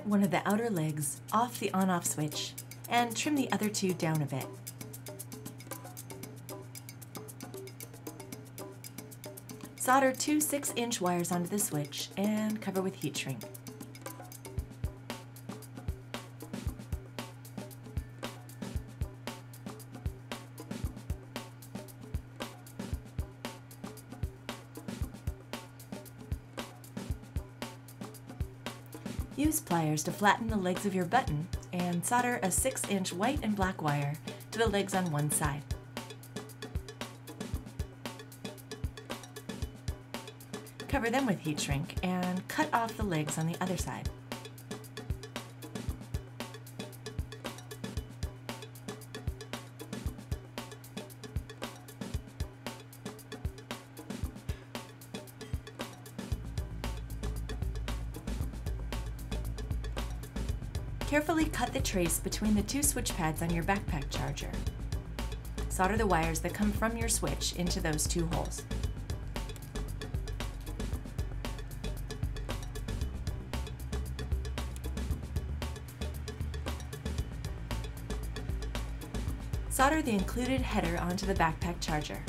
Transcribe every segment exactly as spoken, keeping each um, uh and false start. Cut one of the outer legs off the on-off switch and trim the other two down a bit. Solder two six-inch wires onto the switch and cover with heat shrink. Use pliers to flatten the legs of your button and solder a six-inch white and black wire to the legs on one side. Cover them with heat shrink and cut off the legs on the other side. Carefully cut the trace between the two switch pads on your backpack charger. Solder the wires that come from your switch into those two holes. Solder the included header onto the backpack charger.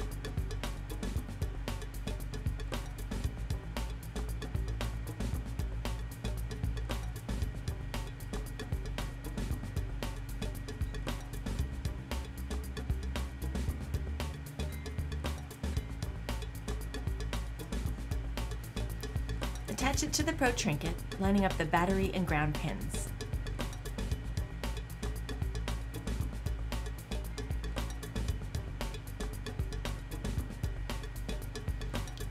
Attach it to the Pro Trinket, lining up the battery and ground pins.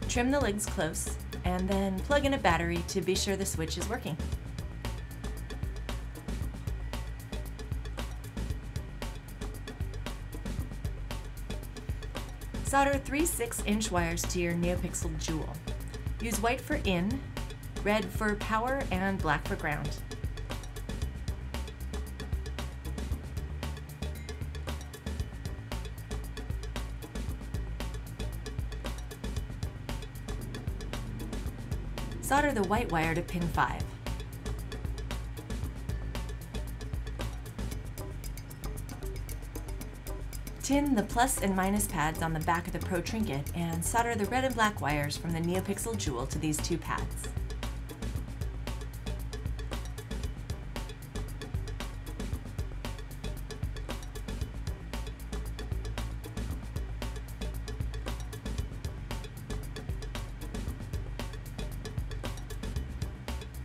Trim the legs close, and then plug in a battery to be sure the switch is working. Solder three six-inch wires to your NeoPixel Jewel. Use white for in, red for power, and black for ground. Solder the white wire to pin five. Tin the plus and minus pads on the back of the Pro Trinket and solder the red and black wires from the NeoPixel Jewel to these two pads.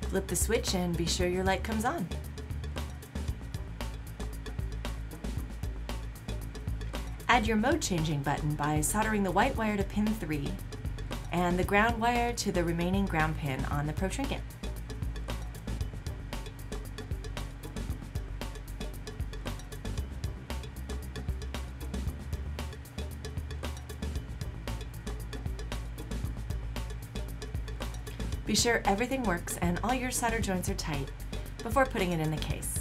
Flip the switch and be sure your light comes on. Add your mode changing button by soldering the white wire to pin three and the ground wire to the remaining ground pin on the Pro Trinket. Be sure everything works and all your solder joints are tight before putting it in the case.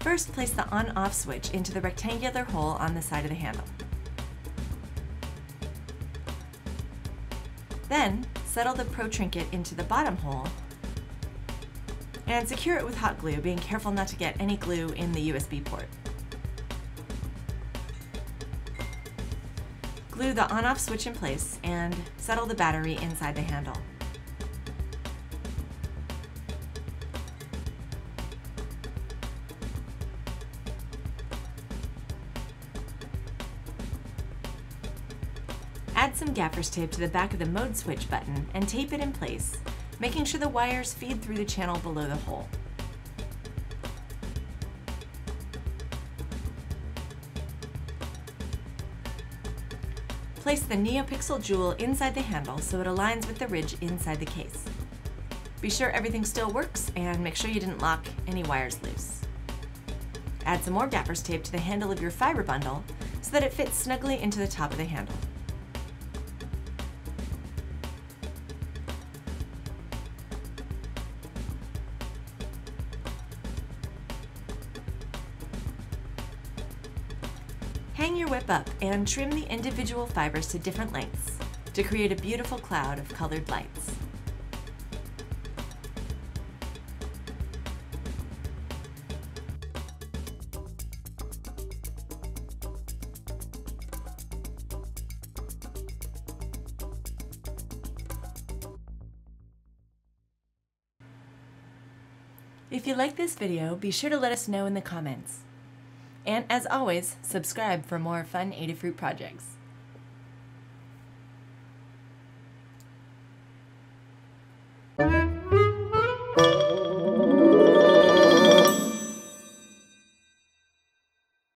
First, place the on-off switch into the rectangular hole on the side of the handle. Then, settle the Pro Trinket into the bottom hole and secure it with hot glue, being careful not to get any glue in the U S B port. Glue the on-off switch in place and settle the battery inside the handle. Add some gaffer's tape to the back of the mode switch button and tape it in place, making sure the wires feed through the channel below the hole. Place the NeoPixel Jewel inside the handle so it aligns with the ridge inside the case. Be sure everything still works and make sure you didn't lock any wires loose. Add some more gaffer's tape to the handle of your fiber bundle so that it fits snugly into the top of the handle. Hang your whip up and trim the individual fibers to different lengths, to create a beautiful cloud of colored lights. If you like this video, be sure to let us know in the comments. And as always, subscribe for more fun Adafruit projects.